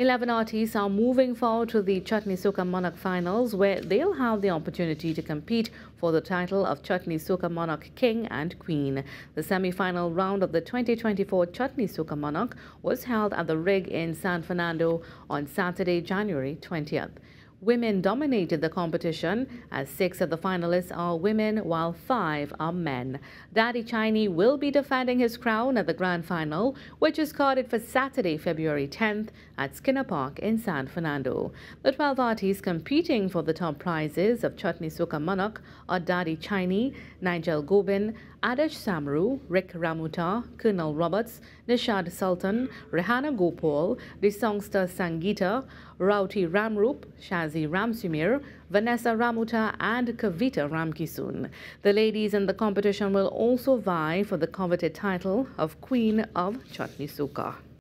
11 artists are moving forward to the Chutney Soca Monarch finals, where they'll have the opportunity to compete for the title of Chutney Soca Monarch King and Queen. The semi-final round of the 2024 Chutney Soca Monarch was held at the RIG in San Fernando on Saturday, January 20th. Women dominated the competition, as 6 of the finalists are women while 5 are men. Daddy Chinee will be defending his crown at the grand final, which is carded for Saturday, February 10th at Skinner Park in San Fernando. The 12 artists competing for the top prizes of Chutney Soca Monarch are Daddy Chinee, Nigel Gobin, Adesh Samaroo, Rick Ramoutar, Kernal Roberts, Neeshad Sultan, Rehanah Gopaul, D Songstar Sangeeta, Rawythee Ramroop, Shazzie Ramsumair, Vanessa Ramoutar and Kavita Ramkissoon. The ladies in the competition will also vie for the coveted title of Queen of Chutney Soca.